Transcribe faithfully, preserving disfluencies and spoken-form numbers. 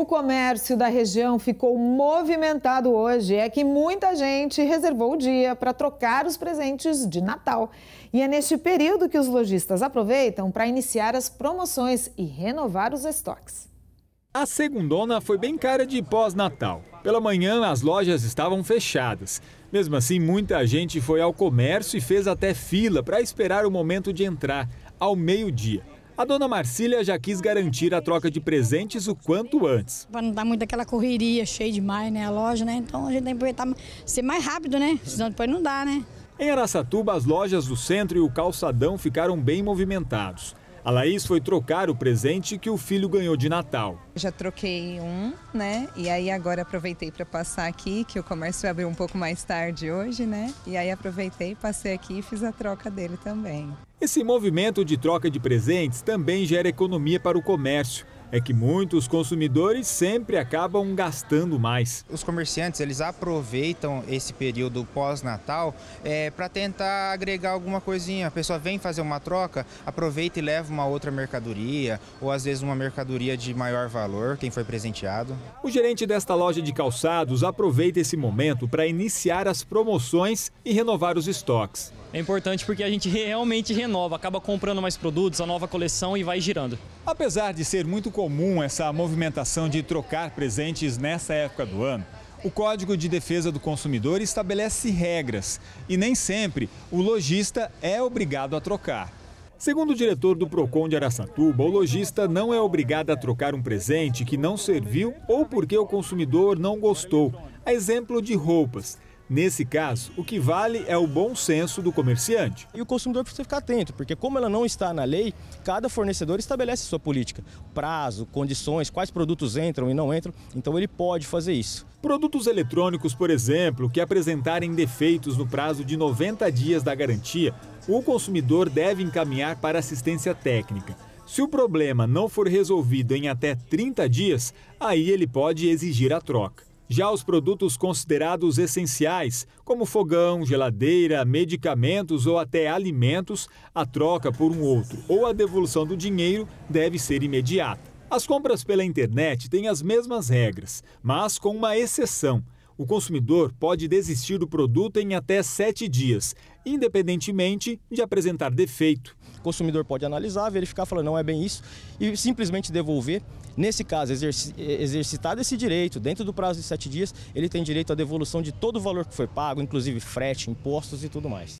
O comércio da região ficou movimentado hoje. É que muita gente reservou o dia para trocar os presentes de Natal. E é neste período que os lojistas aproveitam para iniciar as promoções e renovar os estoques. A segundona foi bem cara de pós-Natal. Pela manhã, as lojas estavam fechadas. Mesmo assim, muita gente foi ao comércio e fez até fila para esperar o momento de entrar, ao meio-dia. A dona Marcília já quis garantir a troca de presentes o quanto antes. Para não dar muito aquela correria, cheia demais, né, a loja, né? Então a gente tem que aproveitar, ser mais rápido, né? Senão depois não dá, né? Em Araçatuba, as lojas do centro e o calçadão ficaram bem movimentados. A Laís foi trocar o presente que o filho ganhou de Natal. Já troquei um, né? E aí agora aproveitei para passar aqui, que o comércio abriu um pouco mais tarde hoje, né? E aí aproveitei, passei aqui e fiz a troca dele também. Esse movimento de troca de presentes também gera economia para o comércio. É que muitos consumidores sempre acabam gastando mais. Os comerciantes, eles aproveitam esse período pós-Natal é, para tentar agregar alguma coisinha. A pessoa vem fazer uma troca, aproveita e leva uma outra mercadoria, ou às vezes uma mercadoria de maior valor, quem foi presenteado. O gerente desta loja de calçados aproveita esse momento para iniciar as promoções e renovar os estoques. É importante porque a gente realmente renova, acaba comprando mais produtos, a nova coleção e vai girando. Apesar de ser muito comum essa movimentação de trocar presentes nessa época do ano, o Código de Defesa do Consumidor estabelece regras e nem sempre o lojista é obrigado a trocar. Segundo o diretor do Procon de Araçatuba, o lojista não é obrigado a trocar um presente que não serviu ou porque o consumidor não gostou, a exemplo de roupas. Nesse caso, o que vale é o bom senso do comerciante. E o consumidor precisa ficar atento, porque como ela não está na lei, cada fornecedor estabelece sua política. Prazo, condições, quais produtos entram e não entram, então ele pode fazer isso. Produtos eletrônicos, por exemplo, que apresentarem defeitos no prazo de noventa dias da garantia, o consumidor deve encaminhar para assistência técnica. Se o problema não for resolvido em até trinta dias, aí ele pode exigir a troca. Já os produtos considerados essenciais, como fogão, geladeira, medicamentos ou até alimentos, a troca por um outro ou a devolução do dinheiro deve ser imediata. As compras pela internet têm as mesmas regras, mas com uma exceção. O consumidor pode desistir do produto em até sete dias, independentemente de apresentar defeito. O consumidor pode analisar, verificar, falar não é bem isso e simplesmente devolver. Nesse caso, exerc- exercitado esse direito, dentro do prazo de sete dias, ele tem direito à devolução de todo o valor que foi pago, inclusive frete, impostos e tudo mais.